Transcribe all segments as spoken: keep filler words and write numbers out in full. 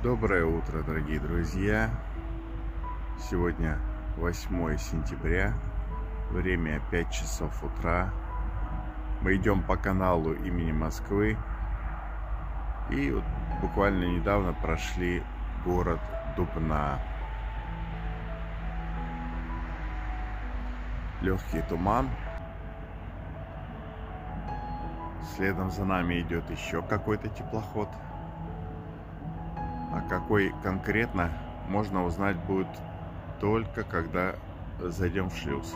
Доброе утро, дорогие друзья! Сегодня восьмое сентября, время пять часов утра. Мы идем по каналу имени Москвы. И вот буквально недавно прошли город Дубна. Легкий туман. Следом за нами идет еще какой-то теплоход. А какой конкретно, можно узнать будет только когда зайдем в шлюз.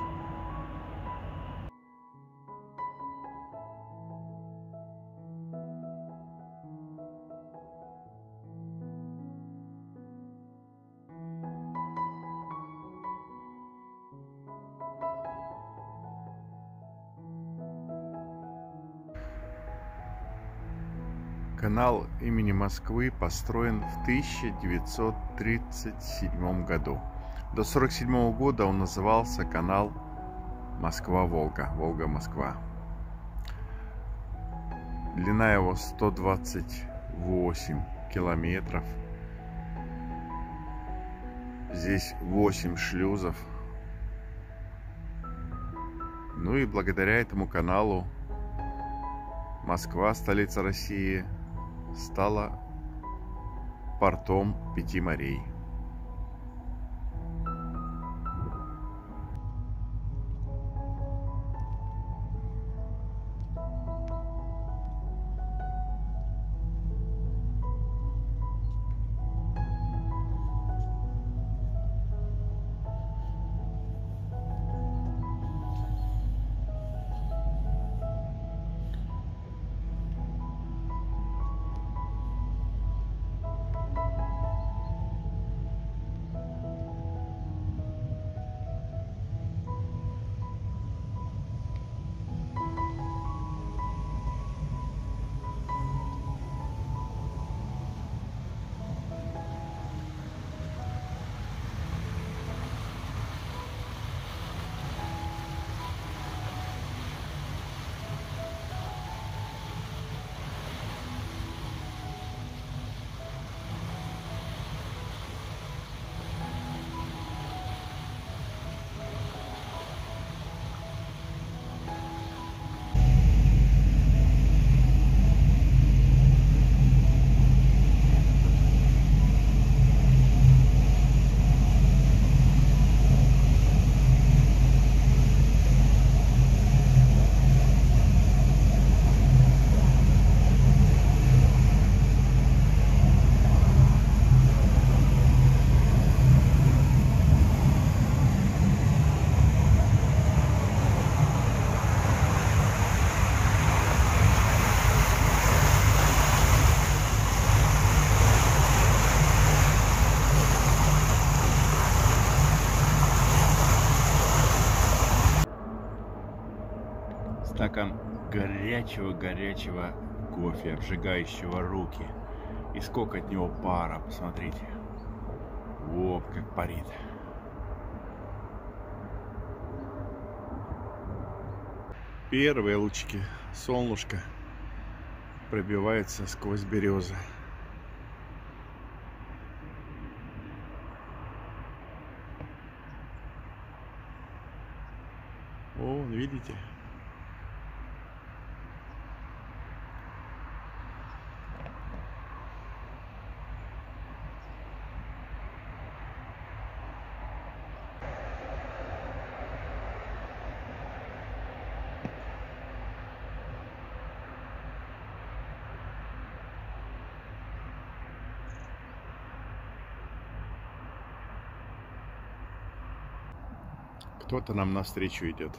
Канал имени Москвы построен в тысяча девятьсот тридцать седьмом году. До тысяча девятьсот сорок седьмого года он назывался канал Москва-Волга, Волга-Москва. Длина его сто двадцать восемь километров. Здесь восемь шлюзов. Ну и благодаря этому каналу Москва, столица России, стала портом пяти морей. Стакан горячего-горячего кофе, обжигающего руки. И сколько от него пара, посмотрите. Вот как парит. Первые лучики солнышка пробиваются сквозь березы. О, видите? Кто-то нам навстречу идет.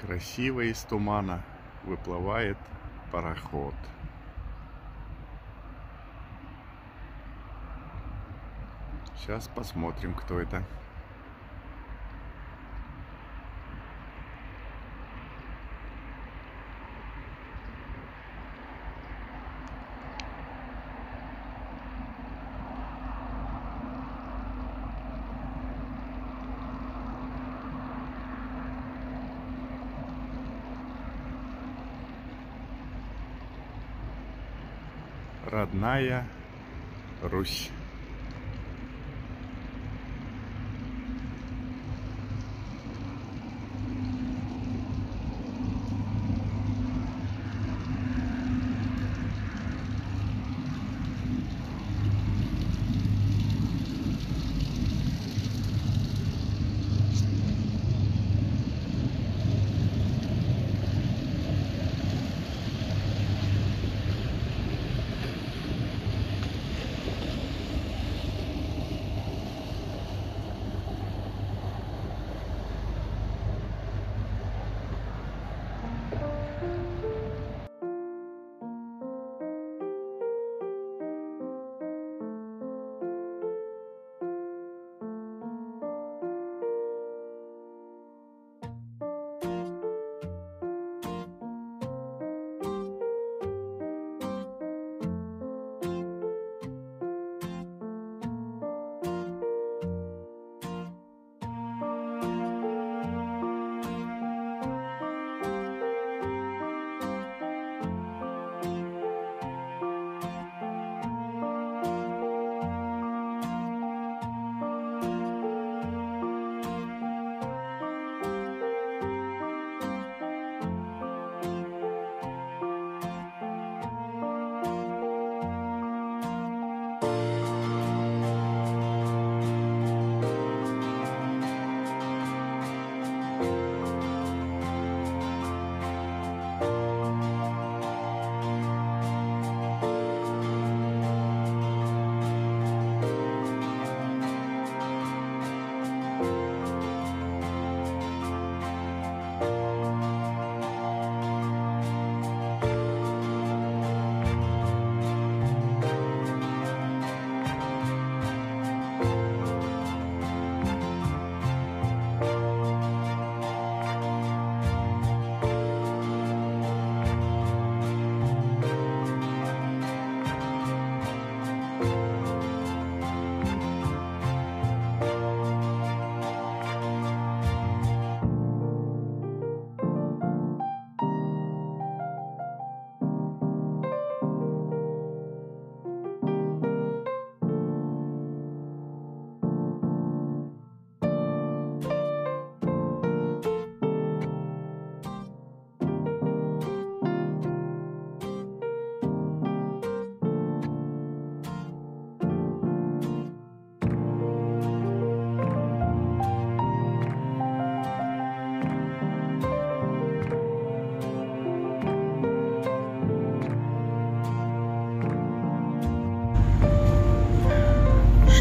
Красиво из тумана выплывает пароход. Сейчас посмотрим, кто это. Родная Русь.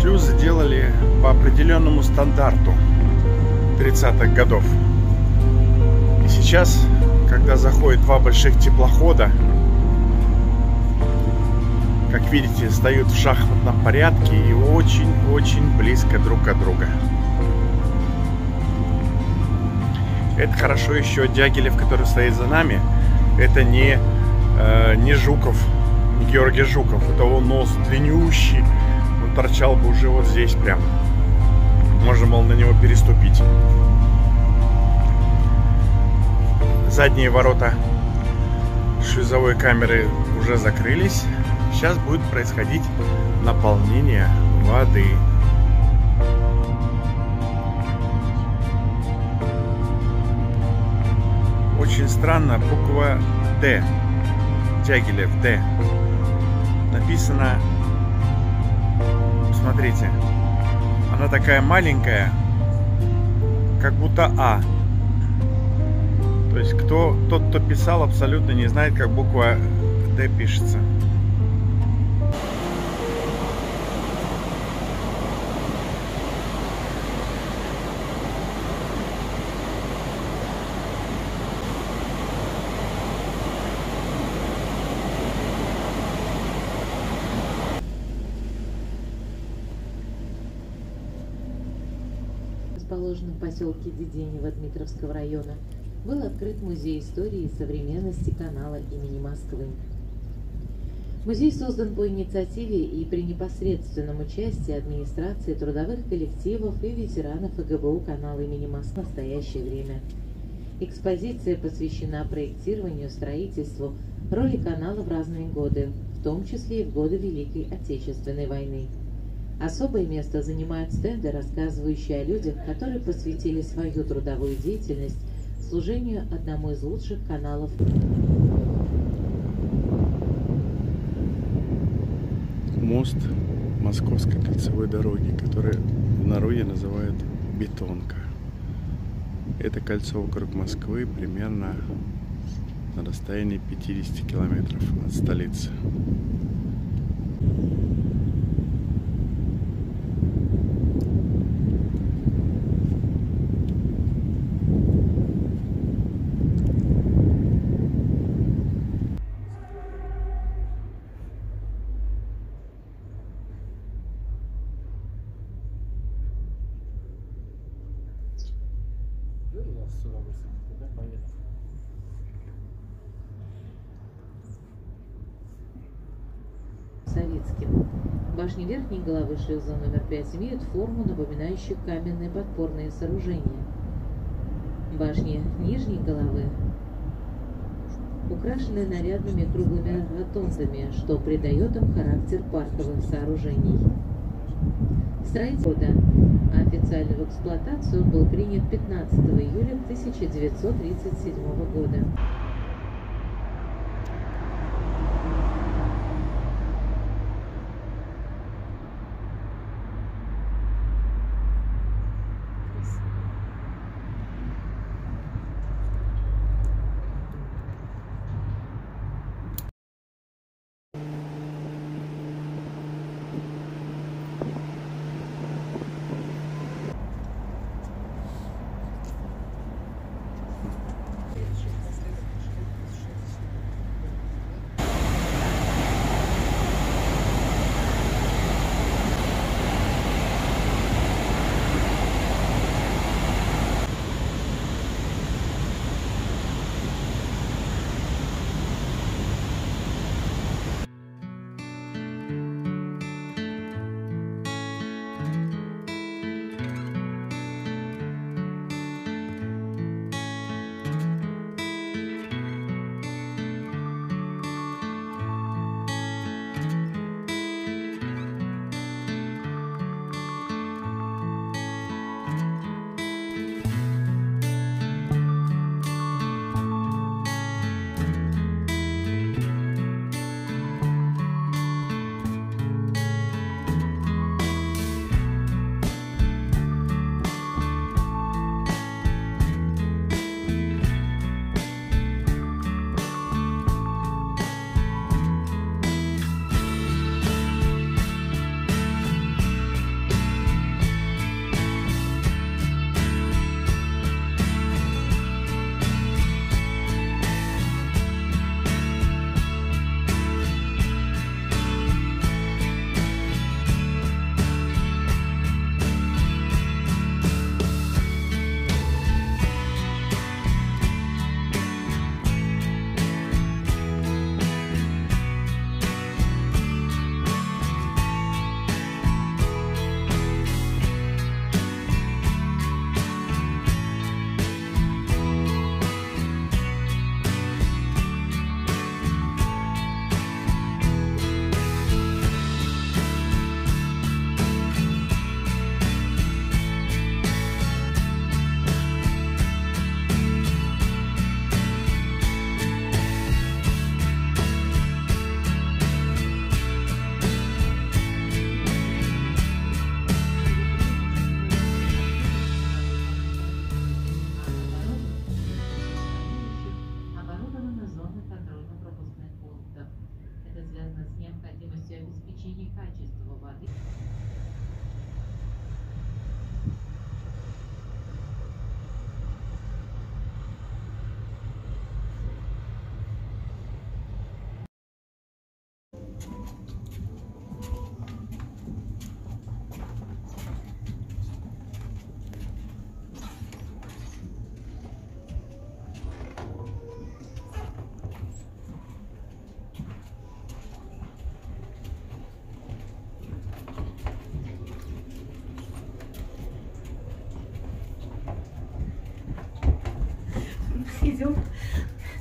Шлюзы делали по определенному стандарту тридцатых годов. И сейчас, когда заходят два больших теплохода, как видите, стоят в шахматном порядке и очень-очень близко друг от друга. Это хорошо еще Дягилев, который стоит за нами, это не, э, не Жуков, не Георгий Жуков, это он нос длиннющий, торчал бы уже вот здесь прям. Можно было на него переступить. Задние ворота шлюзовой камеры уже закрылись. Сейчас будет происходить наполнение воды. Очень странно, буква Д, Дягилев Д, написано. Смотрите, она такая маленькая, как будто А. То есть кто, тот, кто писал, абсолютно не знает, как буква Д пишется. Расположен в поселке Деденево Дмитровского района, был открыт Музей истории и современности канала имени Москвы. Музей создан по инициативе и при непосредственном участии администрации, трудовых коллективов и ветеранов ФГБУ канала имени Москвы в настоящее время. Экспозиция посвящена проектированию, строительству, роли канала в разные годы, в том числе и в годы Великой Отечественной войны. Особое место занимают стенды, рассказывающие о людях, которые посвятили свою трудовую деятельность служению одному из лучших каналов. Мост Московской кольцевой дороги, который в народе называют бетонка. Это кольцо вокруг Москвы примерно на расстоянии пятидесяти километров от столицы. Башни верхней головы шлюза номер пять имеют форму, напоминающую каменные подпорные сооружения. Башни нижней головы украшены нарядными круглыми ротондами, что придает им характер парковых сооружений. Строительство официально в эксплуатацию был принят пятнадцатого июля тысяча девятьсот тридцать седьмого года.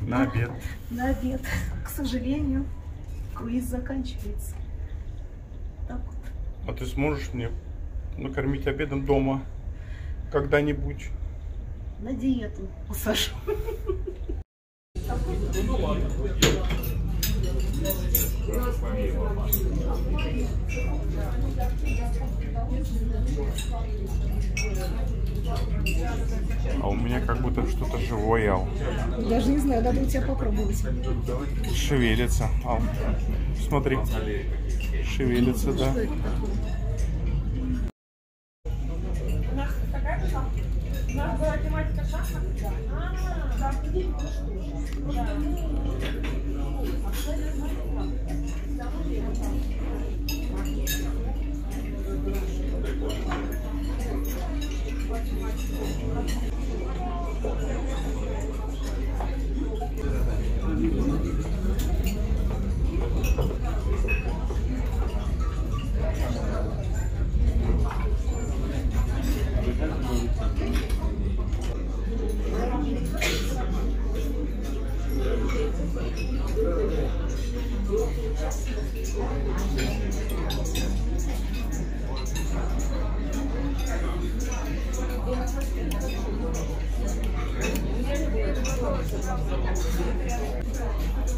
На обед. На обед. К сожалению, Москвы заканчивается. Так вот. А ты сможешь мне накормить обедом дома когда-нибудь? На диету посажу. А у меня как будто что-то живое, Ал. Даже не знаю, надо у тебя попробовать. Шевелится, Ал. Смотри. Шевелится, да.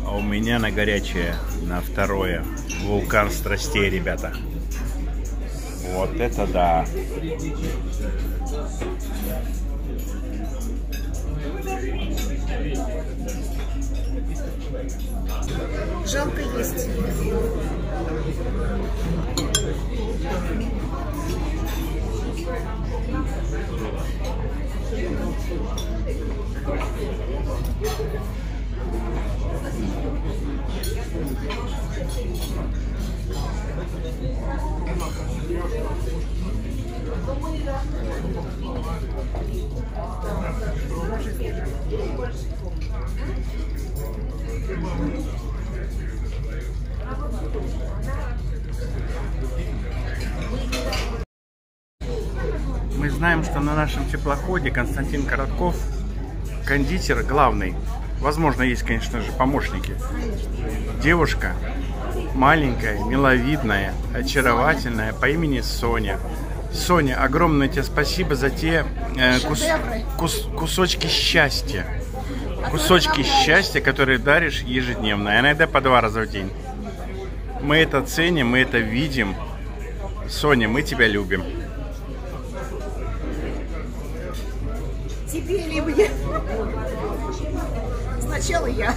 А у меня на горячее, на второе, вулкан страстей, ребята. Вот это да. Жалко есть. Мы знаем, что на нашем теплоходе Константин Коротков, кондитер главный, возможно, есть, конечно же, помощники. Девушка маленькая, миловидная, очаровательная по имени Соня. Соня, огромное тебе спасибо за те э, кус, кус, кусочки счастья. Кусочки счастья, которые даришь ежедневно, а иногда по два раза в день. Мы это ценим, мы это видим. Соня, мы тебя любим. Теперь ли мне? Сначала я.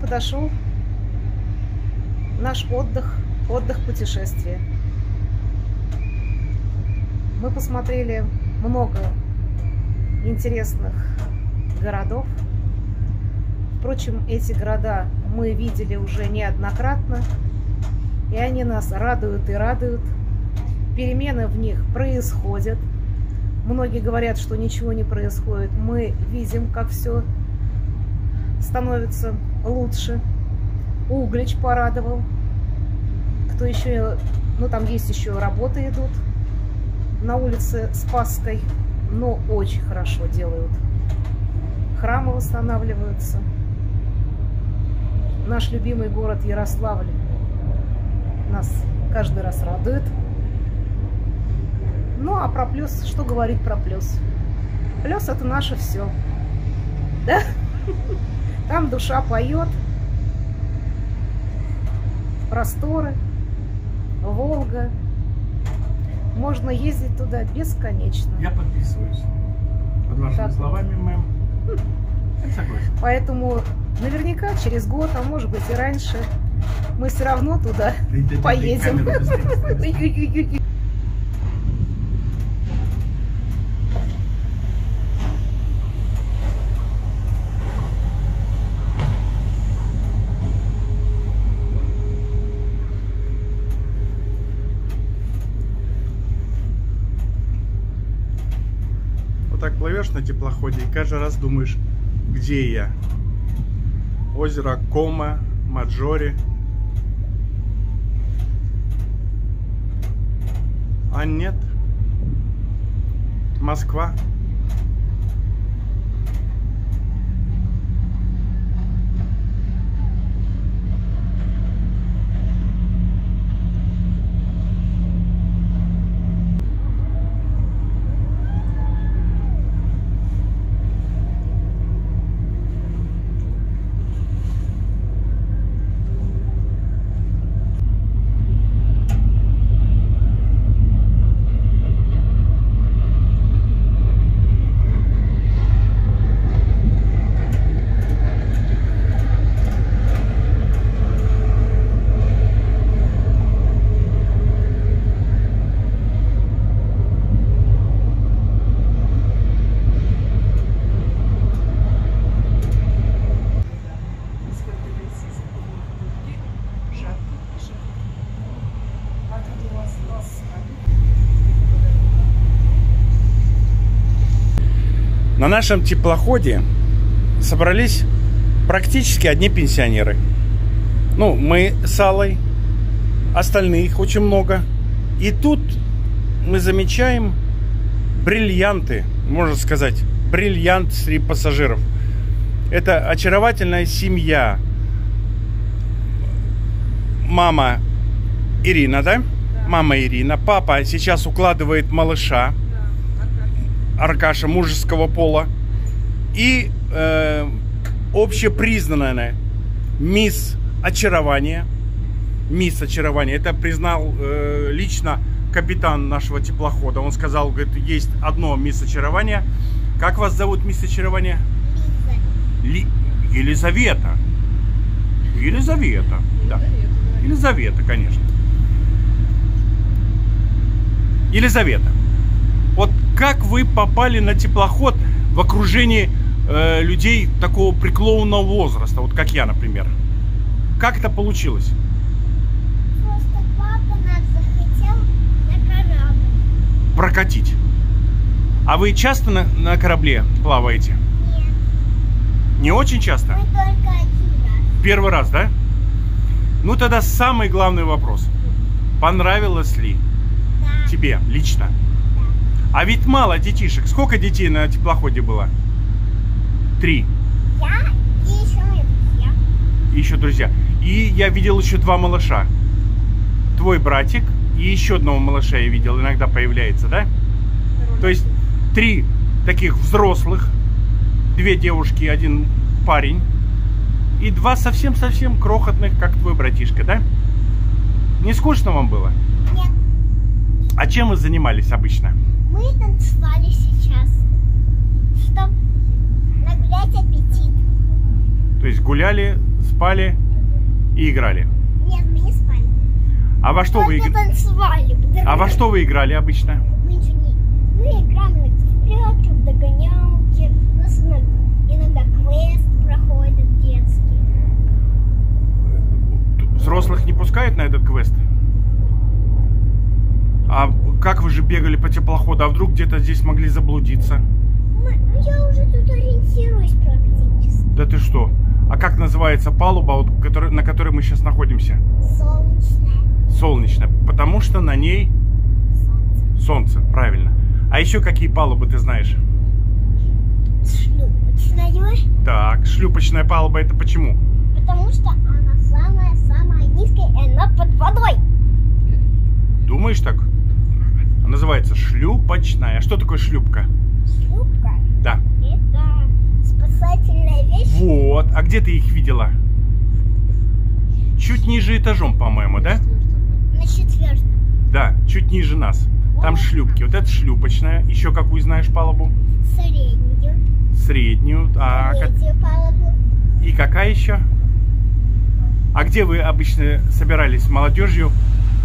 Подошел наш отдых, отдых путешествия. Мы посмотрели много интересных городов. Впрочем, эти города мы видели уже неоднократно, и они нас радуют и радуют. Перемены в них происходят. Многие говорят, что ничего не происходит. Мы видим, как все становится лучше. Углич порадовал. Кто еще? Ну, там есть еще работы идут на улице Спасской, но очень хорошо делают. Храмы восстанавливаются. наш любимый город Ярославль нас каждый раз радует. Ну а про Плёс, что говорить про Плёс? Плёс — это наше все, да? Там душа поет, просторы, Волга. Можно ездить туда бесконечно. Я подписываюсь. Под вашими словами, мэм. Я согласен. Поэтому наверняка через год, а может быть и раньше, мы все равно туда поедем. Плывешь на теплоходе и каждый раз думаешь, где я? Озеро Кома, Маджоре, а нет, Москва. На нашем теплоходе собрались практически одни пенсионеры. Ну, мы с Аллой, остальных очень много. И тут мы замечаем бриллианты, можно сказать, бриллиант среди пассажиров. Это очаровательная семья. Мама Ирина, да? Да. Мама Ирина. Папа сейчас укладывает малыша. Аркаша, мужеского пола, и э, общепризнанная мисс очарование. Мисс очарование. Это признал э, лично капитан нашего теплохода. Он сказал, говорит, есть одно мисс очарование. Как вас зовут, мисс очарование? Ли... Елизавета. Елизавета. Да. Елизавета, конечно. Елизавета. Вот как вы попали на теплоход в окружении э, людей такого преклонного возраста, вот как я, например? Как это получилось? Просто папа нас захотел на корабль прокатить. А вы часто на, на корабле плаваете? Нет. Не очень часто? Мы только один раз. Первый раз, да? Ну тогда самый главный вопрос. Понравилось ли да. тебе лично? А ведь мало детишек. Сколько детей на теплоходе было? Три. Я и еще друзья. И еще друзья. И я видел еще два малыша. Твой братик и еще одного малыша я видел. Иногда появляется, да? Здоровье. То есть три таких взрослых. Две девушки, один парень. И два совсем-совсем крохотных, как твой братишка, да? Не скучно вам было? Нет. А чем вы занимались обычно? Мы танцевали сейчас, чтобы нагулять аппетит. То есть гуляли, спали и играли? Нет, мы не спали. А во что, вы... танцевали, а во что вы играли обычно? Мы ничего не... Мы играли в прятки, в догонялки. У нас иногда квест проходит детский. Взрослых не пускают на этот квест? А как вы же бегали по теплоходу, а вдруг где-то здесь могли заблудиться? Я уже тут ориентируюсь практически. Да ты что? А как называется палуба, на которой мы сейчас находимся? Солнечная. Солнечная, потому что на ней солнце, солнце, правильно. А еще какие палубы ты знаешь? Шлюпочная. Так, шлюпочная палуба — это почему? потому что она самая-самая низкая, и она под водой. Думаешь так? Она называется шлюпочная. А что такое шлюпка? Шлюпка? Да. Это спасательная вещь. Вот. А где ты их видела? Чуть ниже этажом, по-моему, да? На четвертом. Да, чуть ниже нас. Вот. Там шлюпки. Вот это шлюпочная. Еще какую знаешь палубу? Среднюю. Среднюю. А Среднюю как... палубу. И какая еще? А где вы обычно собирались с молодежью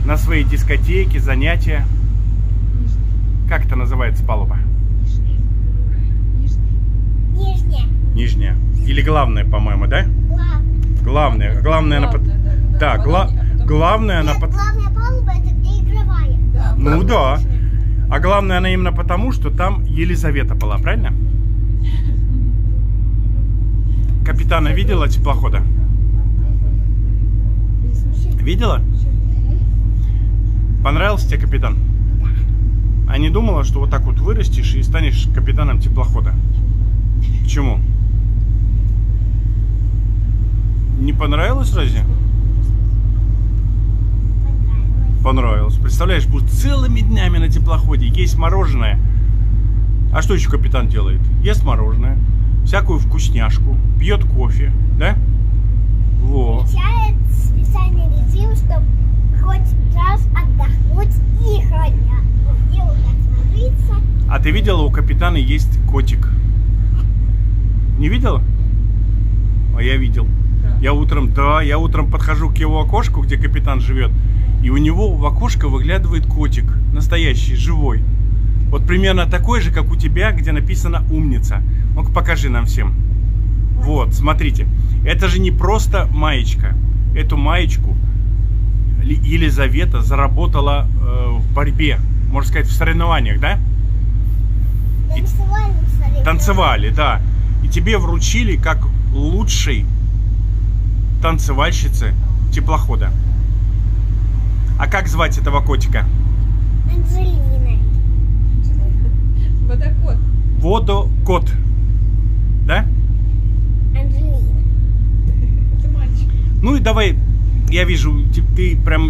на свои дискотеки, занятия? Как это называется палуба? Нижняя. Нижняя. Или главная, по-моему, да? Главная. Главная. Главная она под... Да, гла... главная она под... Главная палуба это где игровая. Да, ну да. А главная она именно потому, что там Елизавета была, правильно? Капитана видела теплохода? Видела? Понравился тебе капитан? А не думала, что вот так вот вырастешь и станешь капитаном теплохода? Почему? Не понравилось разве? Понравилось. Понравилось. Представляешь, будут целыми днями на теплоходе есть мороженое. А что еще капитан делает? Ест мороженое, всякую вкусняшку, пьет кофе, да? Вот. Включает специальный режим, чтобы хоть раз отдохнуть и хранять. А ты видела, у капитана есть котик? Не видела? А я видел. Да. Я утром, да, я утром подхожу к его окошку, где капитан живет, и у него в окошко выглядывает котик, настоящий, живой. Вот примерно такой же, как у тебя, где написано «умница». Ну-ка, покажи нам всем. Вот, смотрите. Это же не просто маечка. Эту маечку Елизавета заработала э, в борьбе. Можно сказать, в соревнованиях, да? Танцевали, и... Танцевали, да. И тебе вручили как лучшей танцевальщице теплохода. А как звать этого котика? Анджелина. Водокот. Водокот. Да? Анджелина. Это мальчик. Ну и давай, я вижу, ты прям...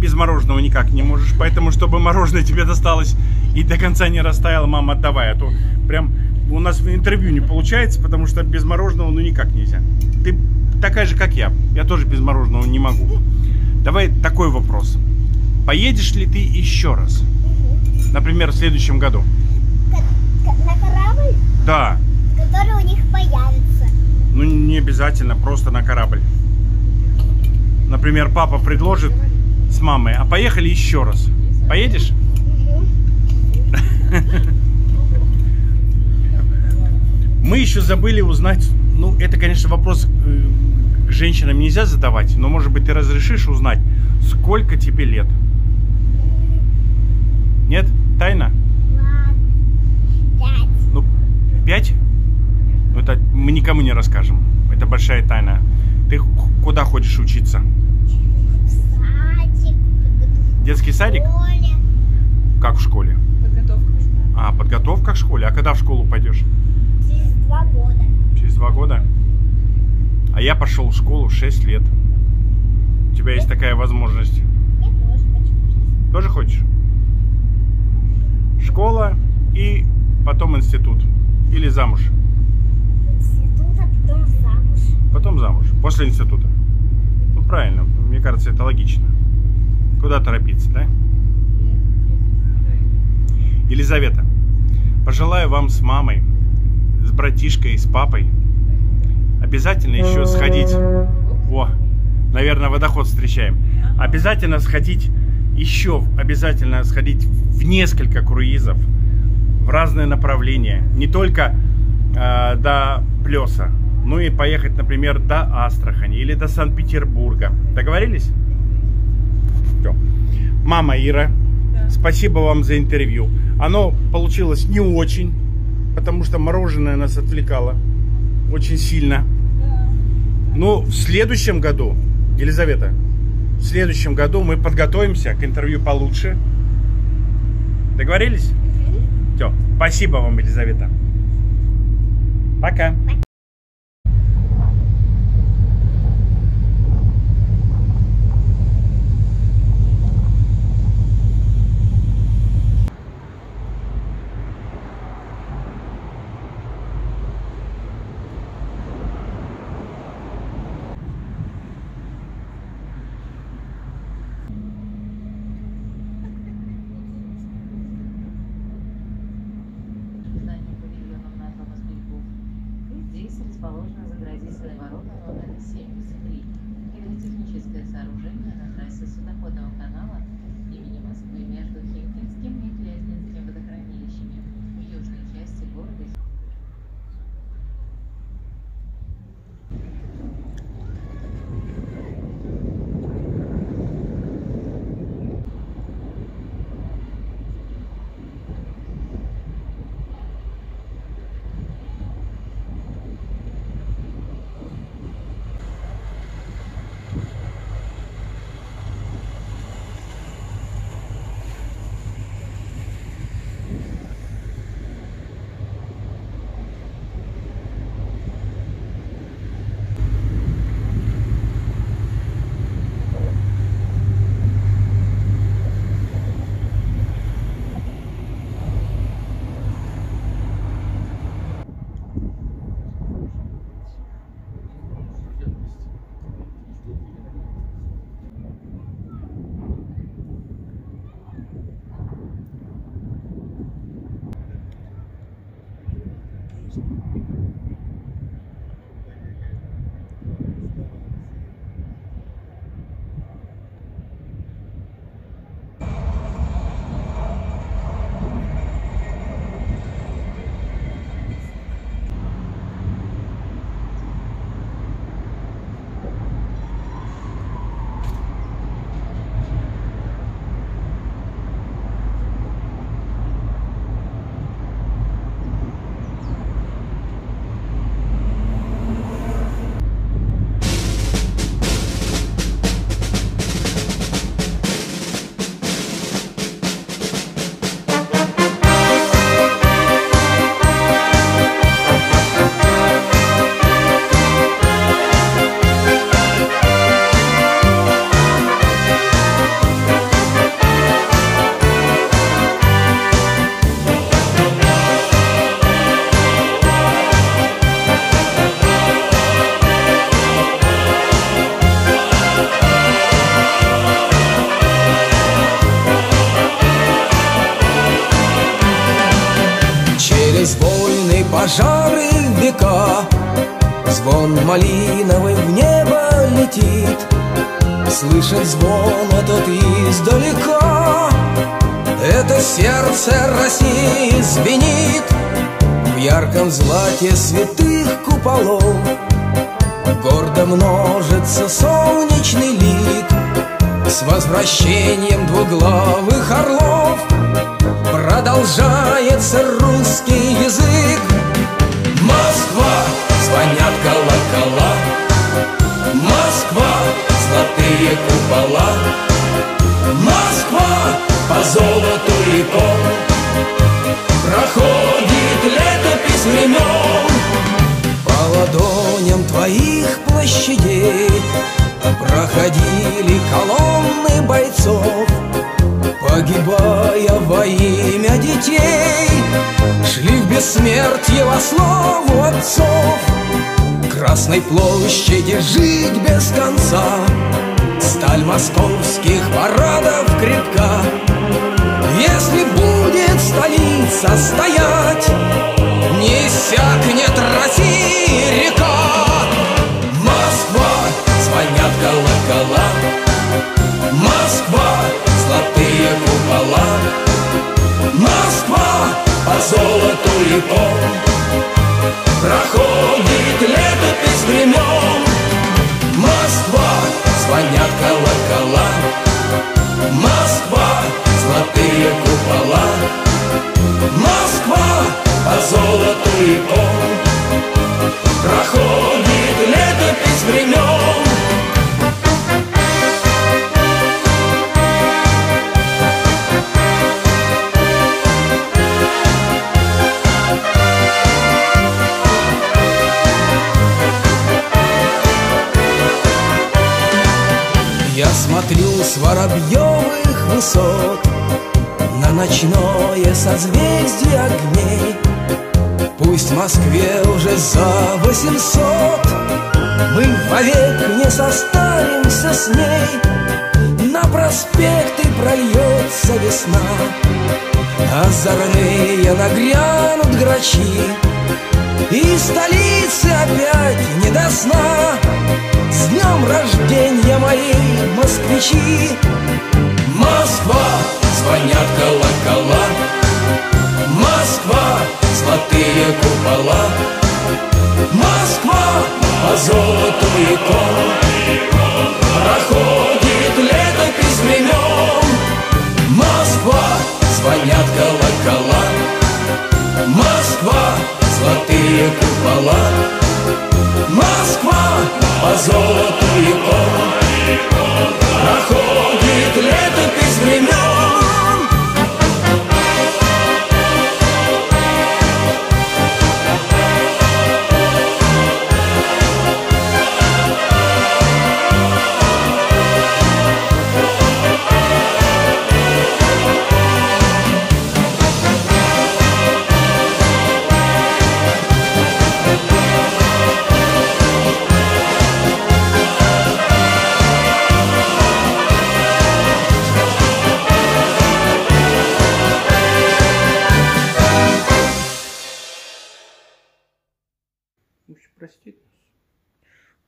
без мороженого никак не можешь, поэтому, чтобы мороженое тебе досталось и до конца не растаяло, мама, отдавай, а то прям у нас в интервью не получается, потому что без мороженого ну никак нельзя. Ты такая же, как я, я тоже без мороженого не могу. Давай такой вопрос. Поедешь ли ты еще раз? Например, в следующем году? На корабль? Да. Который у них появится. Ну, не обязательно, просто на корабль. Например, папа предложит с мамой, а поехали еще раз. Поедешь? Мы еще забыли узнать, ну это, конечно, вопрос э, женщинам нельзя задавать, но может быть ты разрешишь узнать, сколько тебе лет? Нет? Тайна? Пять. Ну, пять? Ну, это мы никому не расскажем. Это большая тайна. Ты куда хочешь учиться? Детский садик? В как в школе? Подготовка. А, подготовка к школе. А когда в школу пойдешь? Через два года. Через два года? А я пошел в школу в шесть лет. У тебя есть такая возможность? Я тоже хочу. Тоже хочешь? Школа и потом институт. Или замуж? Институт, а потом замуж. Потом замуж. После института. Ну, правильно. Мне кажется, это логично. Куда торопиться, да? Елизавета, пожелаю вам с мамой, с братишкой, с папой обязательно еще сходить. О, наверное, водоход встречаем. Обязательно сходить еще, обязательно сходить в несколько круизов, в разные направления. Не только э, до Плёса, но и поехать, например, до Астрахани или до Санкт-Петербурга. Договорились? Мама Ира, да. Спасибо вам за интервью. Оно получилось не очень, потому что мороженое нас отвлекало очень сильно. Да. Но в следующем году, Елизавета, в следующем году мы подготовимся к интервью получше. Договорились? Угу. Все. Спасибо вам, Елизавета. Пока. семьдесят три. Гидротехническое сооружение на трассе судоходного канала имени Москвы между Химкинским и Клязьминским водохранилищами в южной части города. Пожары века, звон малиновый в небо летит, слышен звон этот издалека, это сердце России звенит. В ярком злате святых куполов гордо множится солнечный лик. С возвращением двуглавых орлов продолжается русский язык. Москва, звонят колокола, Москва, золотые купола, Москва, по золоту реком проходит летопись времен. По ладоням твоих площадей проходили колонны бойцов, погибая во имя детей, шли в бессмертие во славу отцов. Красной площади жить без конца, сталь московских парадов крепка. Если будет столица стоять, не иссякнет России река. Москва, звонят колокола, Москва, золотые купола, Москва, по золоту реком проходит летопись времен. Москва, звонят колокола, Москва, золотые купола, Москва, по золоту реком проходит летопись времен. Смотрю с Воробьевых высот на ночное созвездие огней. Пусть в Москве уже за восемьсот, мы вовек не состаримся с ней. На проспекты прольется весна, озорные нагрянут грачи, и столицы опять не до сна. С днем рождения мои москвичи! Москва, звонят колокола, Москва, золотые купола, Москва, по золоту икон проходит летопись времен. Москва, звонят колокола, Москва, золотые купола, Москва, по золоту икон проходит летопись времен.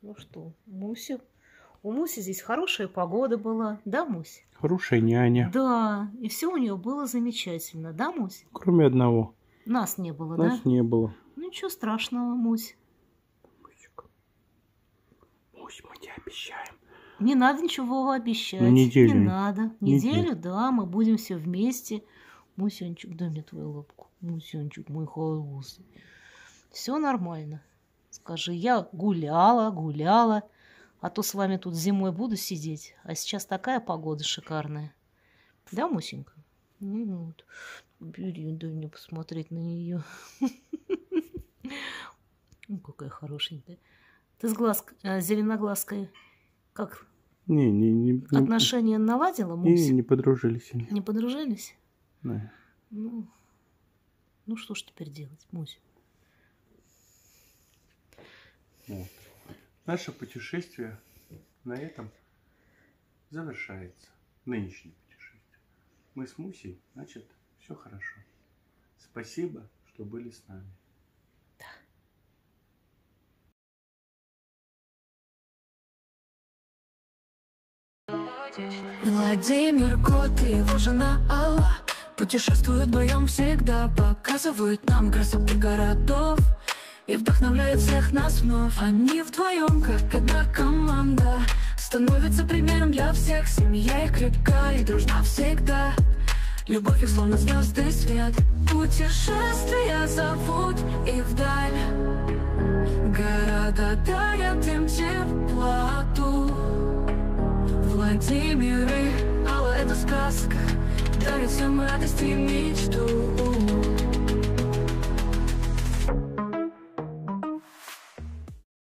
Ну что, Муся? У Муси здесь хорошая погода была, да, Муся? Хорошая няня. Да, и все у нее было замечательно, да, Муся? Кроме одного. Нас не было, да? Нас не было. Ну ничего страшного, Мусь. Мусик. Мусь, мы тебе обещаем. Не надо ничего обещать. На неделю. Не надо. Неделю, неделю, да, мы будем все вместе. Мусенчик, дай мне твою лапку. Мусенчик, мой хороший. Все нормально. Скажи, я гуляла, гуляла, а то с вами тут зимой буду сидеть, а сейчас такая погода шикарная. Да, Мусенька? Ну вот, бери, дай мне посмотреть на нее. Какая хорошенькая. Ты с зеленоглазкой как? Не, не, не. Отношения наладила, Мусь? Не, не подружились. Не подружились? Да. Ну, ну что ж теперь делать, Мусь? Вот. Наше путешествие на этом завершается. Нынешнее путешествие. Мы с Мусей, значит, все хорошо. Спасибо, что были с нами. Да. Владимир Кот и его жена Алла путешествуют вдвоем всегда, показывают нам красоты городов и вдохновляет всех нас вновь. Они вдвоем, как одна команда, становятся примером для всех. Семья их крепка и дружна всегда, любовь их словно звезды свет. Путешествия зовут их вдаль, города дарят им теплоту. Владимир и Алла — это сказка, дарит всем радость и мечту.